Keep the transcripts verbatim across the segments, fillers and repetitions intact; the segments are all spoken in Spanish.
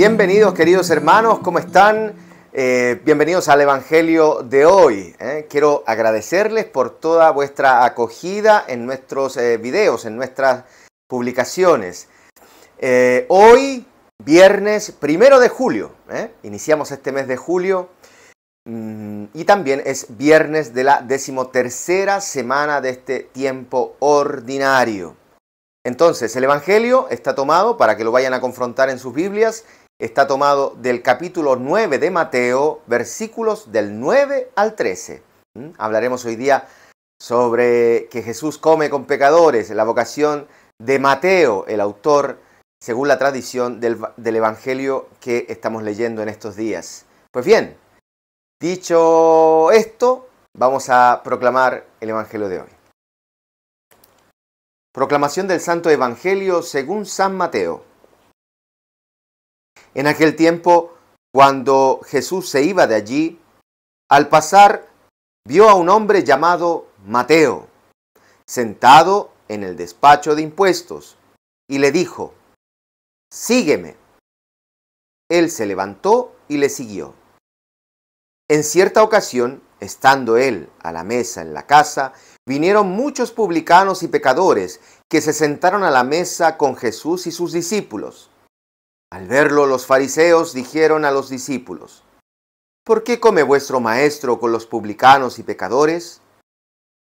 Bienvenidos, queridos hermanos, ¿cómo están? Eh, bienvenidos al Evangelio de hoy. ¿eh? Quiero agradecerles por toda vuestra acogida en nuestros eh, videos, en nuestras publicaciones. Eh, hoy, viernes primero de julio, ¿eh? iniciamos este mes de julio, mmm, y también es viernes de la decimotercera semana de este tiempo ordinario. Entonces, el Evangelio está tomado, para que lo vayan a confrontar en sus Biblias, está tomado del capítulo nueve de Mateo, versículos del nueve al trece. ¿Mm? Hablaremos hoy día sobre que Jesús come con pecadores, la vocación de Mateo, el autor, según la tradición del, del Evangelio que estamos leyendo en estos días. Pues bien, dicho esto, vamos a proclamar el Evangelio de hoy. Proclamación del Santo Evangelio según San Mateo. En aquel tiempo, cuando Jesús se iba de allí, al pasar vio a un hombre llamado Mateo, sentado en el despacho de impuestos, y le dijo: «Sígueme». Él se levantó y le siguió. En cierta ocasión, estando él a la mesa en la casa, vinieron muchos publicanos y pecadores que se sentaron a la mesa con Jesús y sus discípulos. Al verlo, los fariseos dijeron a los discípulos: «¿Por qué come vuestro maestro con los publicanos y pecadores?».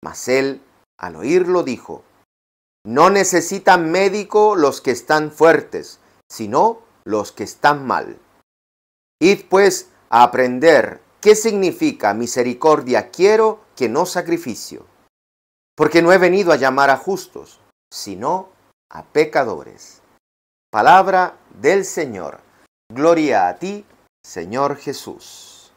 Mas él, al oírlo, dijo: «No necesitan médico los que están fuertes, sino los que están mal. Id pues a aprender qué significa misericordia quiero que no sacrificio. Porque no he venido a llamar a justos, sino a pecadores». Palabra del Señor. Gloria a ti, Señor Jesús.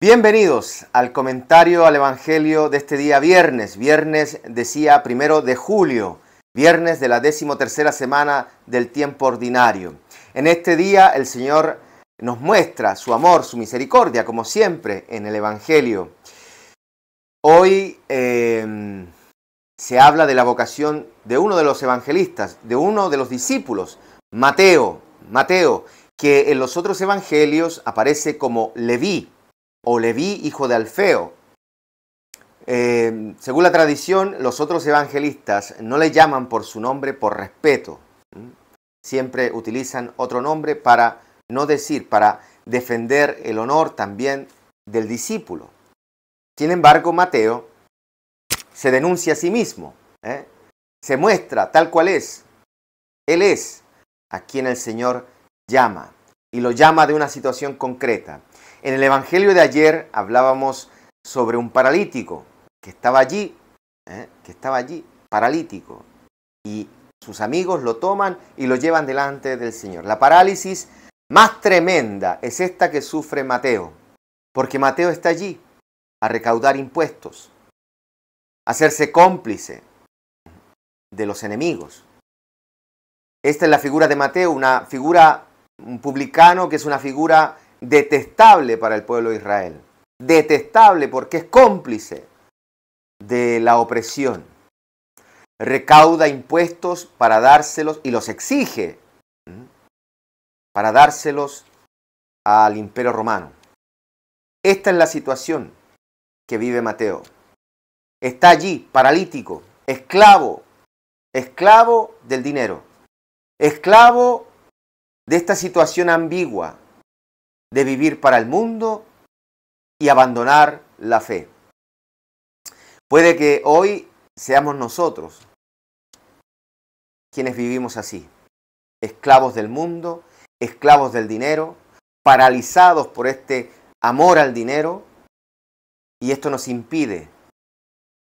Bienvenidos al comentario al Evangelio de este día viernes. Viernes, decía, primero de julio. Viernes de la decimotercera semana del tiempo ordinario. En este día el Señor nos muestra su amor, su misericordia, como siempre en el Evangelio. Hoy eh, se habla de la vocación de uno de los evangelistas, de uno de los discípulos, Mateo, Mateo, que en los otros evangelios aparece como Leví, o Leví, hijo de Alfeo. Eh, según la tradición, los otros evangelistas no le llaman por su nombre por respeto. Siempre utilizan otro nombre para no decir, para defender el honor también del discípulo. Sin embargo, Mateo se denuncia a sí mismo, ¿eh? se muestra tal cual es. Él es a quien el Señor llama, y lo llama de una situación concreta. En el Evangelio de ayer hablábamos sobre un paralítico que estaba allí, ¿eh? que estaba allí, paralítico, y sus amigos lo toman y lo llevan delante del Señor. La parálisis más tremenda es esta que sufre Mateo, porque Mateo está allí a recaudar impuestos, a hacerse cómplice de los enemigos. Esta es la figura de Mateo, una figura, un publicano que es una figura detestable para el pueblo de Israel. Detestable porque es cómplice de la opresión. Recauda impuestos para dárselos, y los exige, para dárselos al Imperio Romano. Esta es la situación que vive Mateo. Está allí, paralítico, esclavo, esclavo del dinero, esclavo de esta situación ambigua de vivir para el mundo y abandonar la fe. Puede que hoy seamos nosotros quienes vivimos así, esclavos del mundo, esclavos del dinero, paralizados por este amor al dinero. Y esto nos impide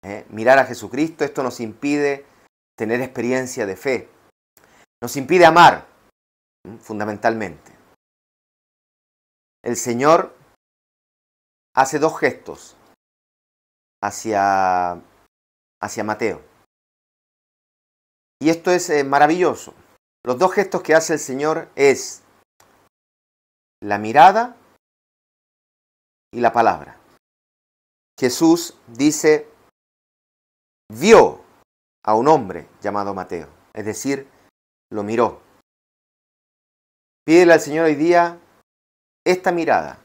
eh, mirar a Jesucristo, esto nos impide tener experiencia de fe, nos impide amar, ¿eh? fundamentalmente. El Señor hace dos gestos hacia, hacia Mateo. Y esto es eh, maravilloso. Los dos gestos que hace el Señor es la mirada y la palabra. Jesús dice, vio a un hombre llamado Mateo, es decir, lo miró. Pídele al Señor hoy día esta mirada,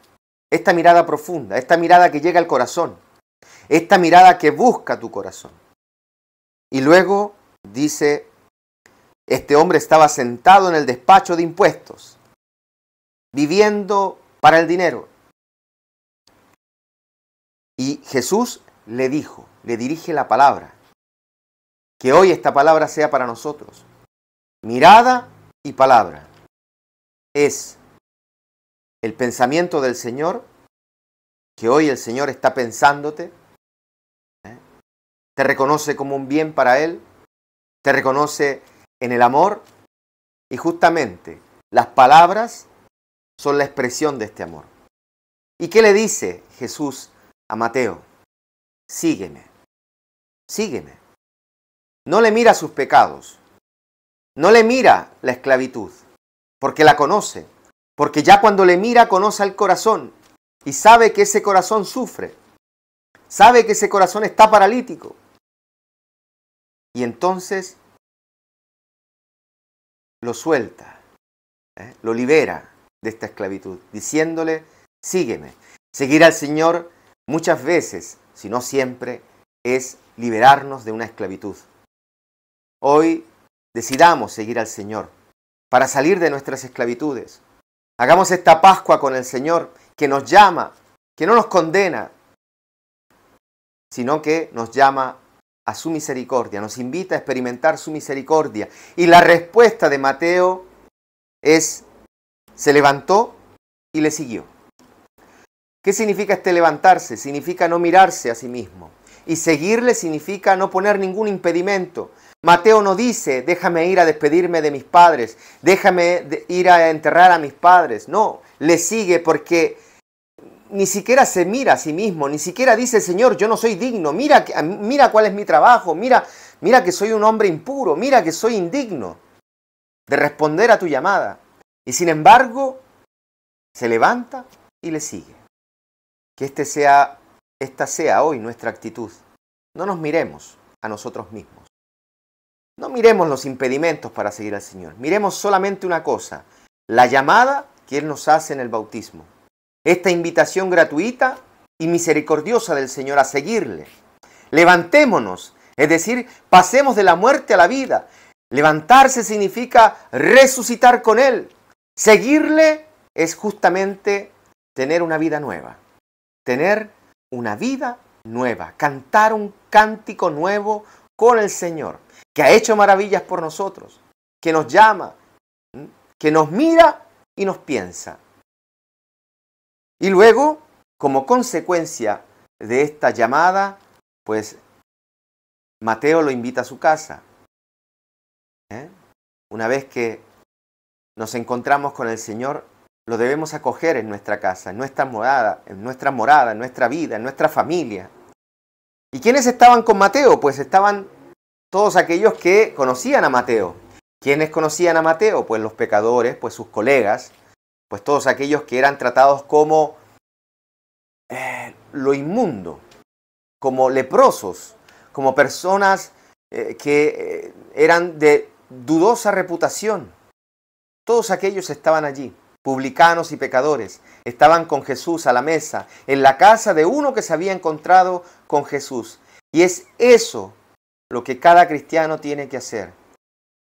esta mirada profunda, esta mirada que llega al corazón, esta mirada que busca tu corazón. Y luego dice, este hombre estaba sentado en el despacho de impuestos, viviendo para el dinero. Y Jesús le dijo, le dirige la palabra, que hoy esta palabra sea para nosotros. Mirada y palabra es el pensamiento del Señor, que hoy el Señor está pensándote, ¿eh? Te reconoce como un bien para Él, te reconoce en el amor, y justamente las palabras son la expresión de este amor. ¿Y qué le dice Jesús a Mateo? Sígueme, sígueme. No le mira sus pecados, no le mira la esclavitud, porque la conoce, porque ya cuando le mira conoce al corazón y sabe que ese corazón sufre, sabe que ese corazón está paralítico. Y entonces lo suelta, ¿eh? Lo libera de esta esclavitud, diciéndole, sígueme. Seguir al Señor muchas veces, si no siempre, es liberarnos de una esclavitud. Hoy decidamos seguir al Señor para salir de nuestras esclavitudes. Hagamos esta Pascua con el Señor que nos llama, que no nos condena, sino que nos llama a su misericordia, nos invita a experimentar su misericordia. Y la respuesta de Mateo es, se levantó y le siguió. ¿Qué significa este levantarse? Significa no mirarse a sí mismo. Y seguirle significa no poner ningún impedimento. Mateo no dice, déjame ir a despedirme de mis padres, déjame ir a enterrar a mis padres. No, le sigue porque ni siquiera se mira a sí mismo, ni siquiera dice, Señor, yo no soy digno, mira, mira cuál es mi trabajo, mira, mira que soy un hombre impuro, mira que soy indigno de responder a tu llamada. Y sin embargo, se levanta y le sigue. Que este sea... Esta sea hoy nuestra actitud. No nos miremos a nosotros mismos. No miremos los impedimentos para seguir al Señor. Miremos solamente una cosa, la llamada que Él nos hace en el bautismo. Esta invitación gratuita y misericordiosa del Señor a seguirle. Levantémonos, es decir, pasemos de la muerte a la vida. Levantarse significa resucitar con Él. Seguirle es justamente tener una vida nueva. Tener una vida nueva, cantar un cántico nuevo con el Señor, que ha hecho maravillas por nosotros, que nos llama, que nos mira y nos piensa. Y luego, como consecuencia de esta llamada, pues Mateo lo invita a su casa. ¿Eh? Una vez que nos encontramos con el Señor, lo debemos acoger en nuestra casa, en nuestra morada, en nuestra morada, en nuestra vida, en nuestra familia. ¿Y quiénes estaban con Mateo? Pues estaban todos aquellos que conocían a Mateo. ¿Quiénes conocían a Mateo? Pues los pecadores, pues sus colegas, pues todos aquellos que eran tratados como eh, lo inmundo, como leprosos, como personas eh, que eh, eran de dudosa reputación. Todos aquellos estaban allí. Publicanos y pecadores, estaban con Jesús a la mesa, en la casa de uno que se había encontrado con Jesús. Y es eso lo que cada cristiano tiene que hacer.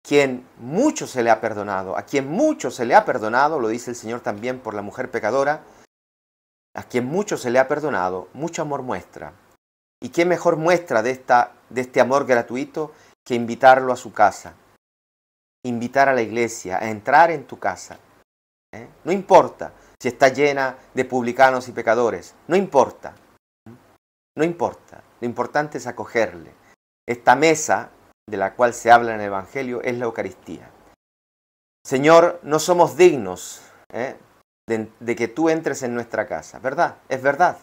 Quien mucho se le ha perdonado, a quien mucho se le ha perdonado, lo dice el Señor también por la mujer pecadora, a quien mucho se le ha perdonado, mucho amor muestra. ¿Y qué mejor muestra de, esta, de este amor gratuito que invitarlo a su casa? Invitar a la iglesia, a entrar en tu casa. ¿Eh? No importa si está llena de publicanos y pecadores, no importa, no importa, lo importante es acogerle. Esta mesa de la cual se habla en el Evangelio es la Eucaristía. Señor, no somos dignos ¿eh? de, de que tú entres en nuestra casa, ¿verdad? Es verdad,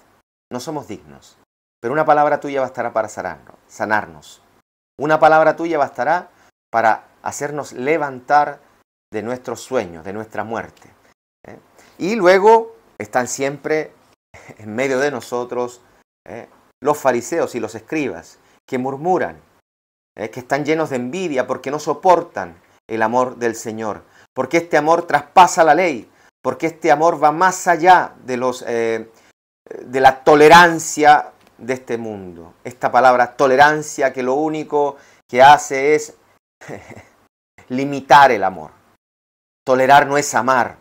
no somos dignos, pero una palabra tuya bastará para sanarnos, una palabra tuya bastará para hacernos levantar de nuestros sueños, de nuestra muerte. ¿Eh? Y luego están siempre en medio de nosotros ¿eh? los fariseos y los escribas que murmuran, ¿eh? que están llenos de envidia porque no soportan el amor del Señor, porque este amor traspasa la ley, porque este amor va más allá de, los, eh, de la tolerancia de este mundo. Esta palabra tolerancia que lo único que hace es limitar el amor. Tolerar no es amar.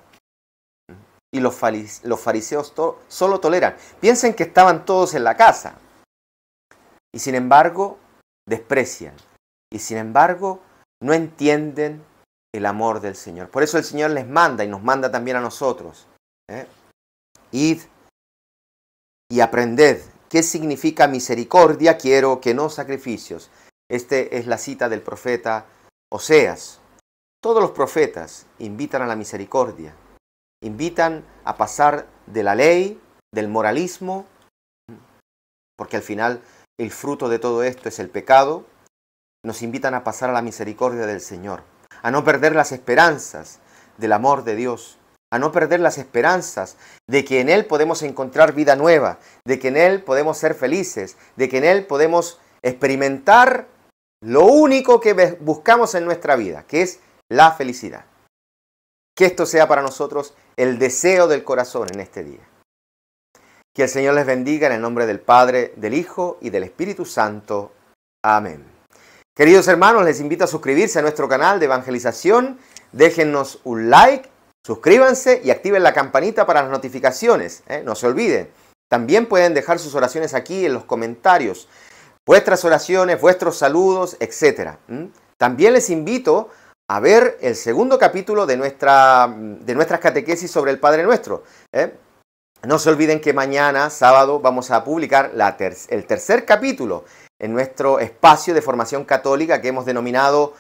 Y los fariseos to- solo toleran. Piensen que estaban todos en la casa. Y sin embargo, desprecian. Y sin embargo, no entienden el amor del Señor. Por eso el Señor les manda y nos manda también a nosotros. ¿eh? Id y aprended. ¿Qué significa misericordia? Quiero que no sacrificios. Esta es la cita del profeta Oseas. Todos los profetas invitan a la misericordia. Invitan a pasar de la ley, del moralismo, porque al final el fruto de todo esto es el pecado. Nos invitan a pasar a la misericordia del Señor, a no perder las esperanzas del amor de Dios, a no perder las esperanzas de que en Él podemos encontrar vida nueva, de que en Él podemos ser felices, de que en Él podemos experimentar lo único que buscamos en nuestra vida, que es la felicidad. Que esto sea para nosotros el deseo del corazón en este día. Que el Señor les bendiga en el nombre del Padre, del Hijo y del Espíritu Santo. Amén. Queridos hermanos, les invito a suscribirse a nuestro canal de evangelización. Déjennos un like, suscríbanse y activen la campanita para las notificaciones. ¿eh? No se olviden. También pueden dejar sus oraciones aquí en los comentarios. Vuestras oraciones, vuestros saludos, etcétera. ¿Mm? También les invito a ver el segundo capítulo de, nuestra, de nuestras catequesis sobre el Padre Nuestro. ¿eh? No se olviden que mañana, sábado, vamos a publicar la ter- el tercer capítulo en nuestro espacio de formación católica que hemos denominado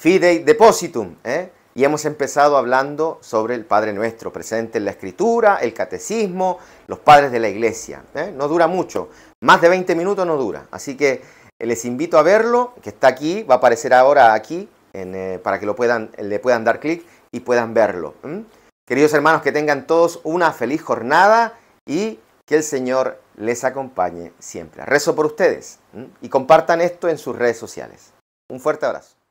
Fidei Depositum. ¿eh? Y hemos empezado hablando sobre el Padre Nuestro, presente en la Escritura, el Catecismo, los padres de la Iglesia. ¿eh? No dura mucho, más de veinte minutos no dura. Así que les invito a verlo, que está aquí, va a aparecer ahora aquí, en, eh, para que lo puedan, le puedan dar clic y puedan verlo. ¿eh? Queridos hermanos, que tengan todos una feliz jornada y que el Señor les acompañe siempre. Rezo por ustedes y compartan esto en sus redes sociales. Un fuerte abrazo.